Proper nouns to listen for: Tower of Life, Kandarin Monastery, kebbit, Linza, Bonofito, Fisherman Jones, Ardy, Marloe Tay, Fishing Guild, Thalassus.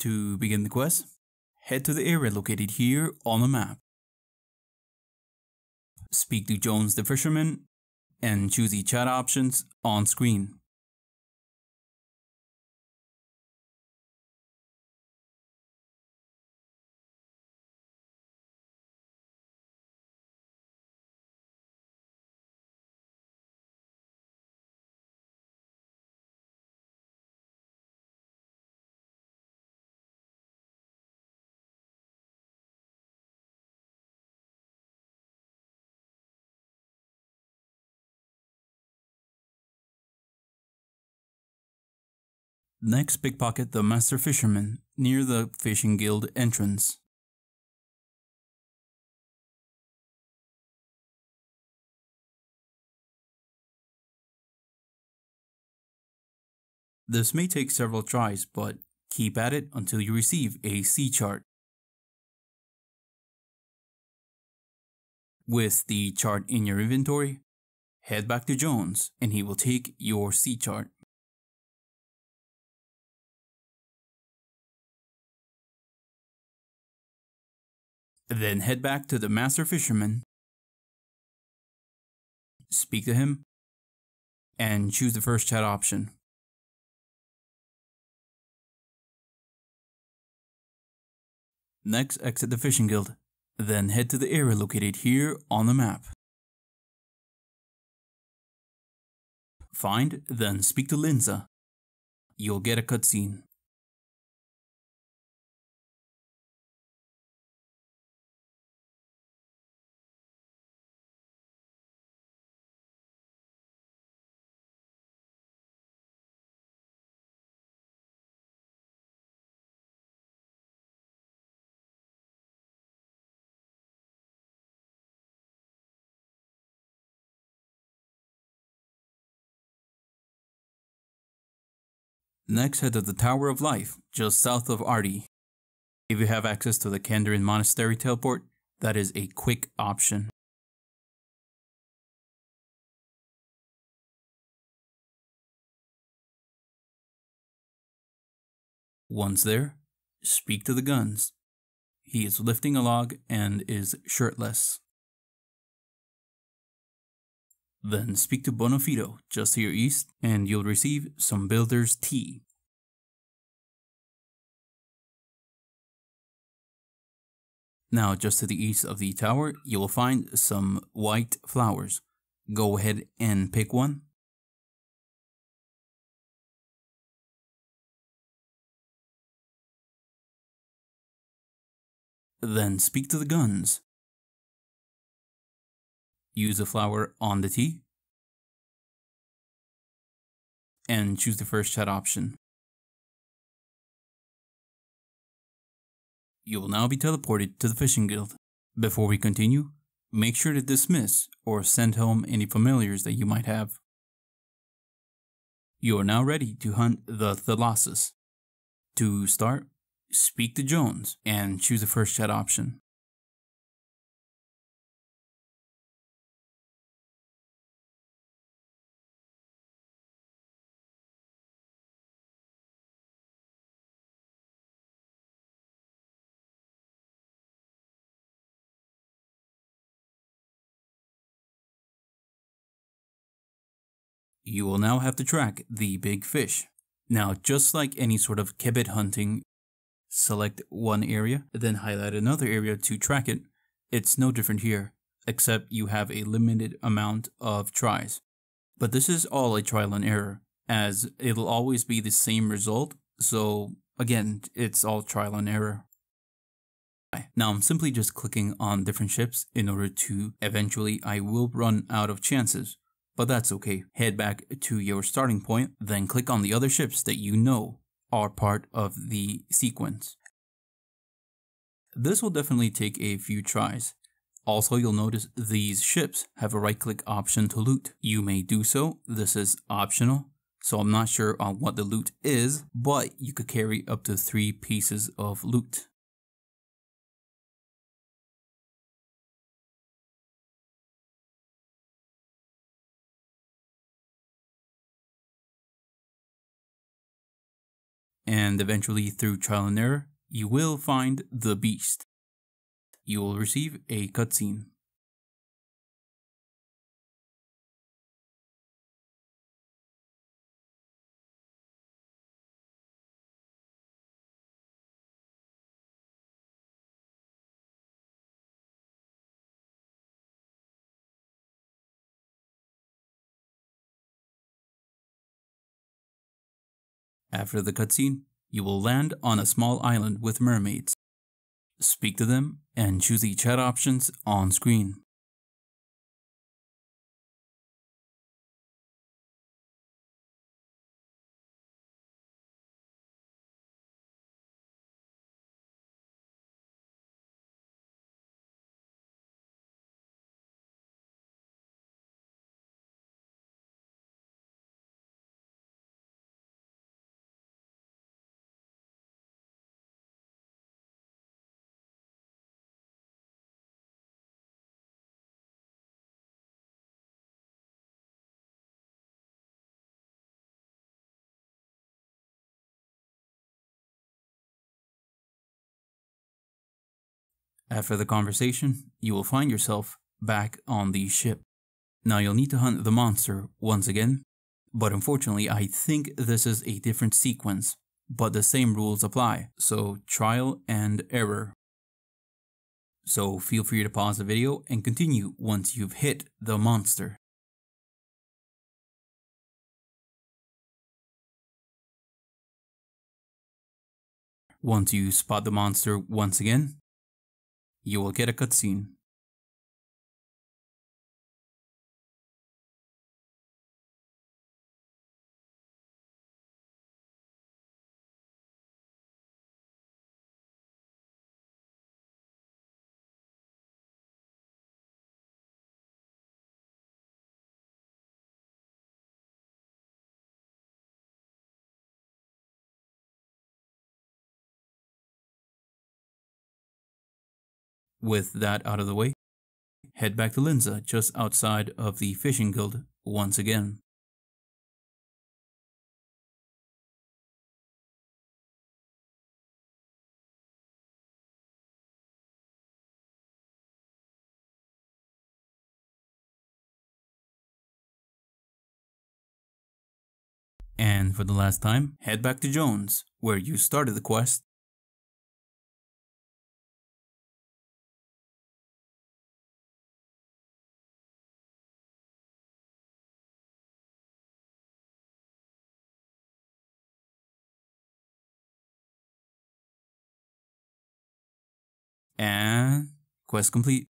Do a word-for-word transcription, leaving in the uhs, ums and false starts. To begin the quest, head to the area located here on the map. Speak to Jones the Fisherman and choose the chat options on screen. Next, pickpocket the Master Fisherman near the Fishing Guild entrance. This may take several tries, but keep at it until you receive a sea chart. With the chart in your inventory, head back to Jones and he will take your sea chart. Then head back to the Master Fisherman, speak to him, and choose the first chat option. Next, exit the Fishing Guild, then head to the area located here on the map. Find, then speak to Linza. You'll get a cutscene. Next, head to the Tower of Life, just south of Ardy. If you have access to the Kandarin Monastery teleport, that is a quick option. Once there, speak to the guns. He is lifting a log and is shirtless. Then speak to Bonofito, just to your east, and you'll receive some builder's tea. Now, just to the east of the tower, you will find some white flowers. Go ahead and pick one. Then speak to the guns. Use the flower on the tea, and choose the first chat option. You will now be teleported to the Fishing Guild. Before we continue, make sure to dismiss or send home any familiars that you might have. You are now ready to hunt the Thalassus. To start, speak to Jones and choose the first chat option. You will now have to track the big fish. Now, just like any sort of kebbit hunting, select one area, then highlight another area to track it. It's no different here, except you have a limited amount of tries. But this is all a trial and error, as it'll always be the same result, so again, it's all trial and error. Now I'm simply just clicking on different ships in order to, eventually I will run out of chances. But that's okay. Head back to your starting point, then click on the other ships that you know are part of the sequence. This will definitely take a few tries. Also, you'll notice these ships have a right-click option to loot. You may do so. This is optional, so I'm not sure on what the loot is, but you could carry up to three pieces of loot. and eventually through trial and error, you will find the beast. You will receive a cutscene. After the cutscene, you will land on a small island with mermaids. Speak to them and choose the chat options on screen. After the conversation, you will find yourself back on the ship. Now you'll need to hunt the monster once again, but unfortunately I think this is a different sequence, but the same rules apply, so trial and error. So feel free to pause the video and continue once you've hit the monster. Once you spot the monster once again, you will get a cutscene. With that out of the way, head back to Linza, just outside of the Fishing Guild, once again. And for the last time, head back to Jones, where you started the quest. And quest complete.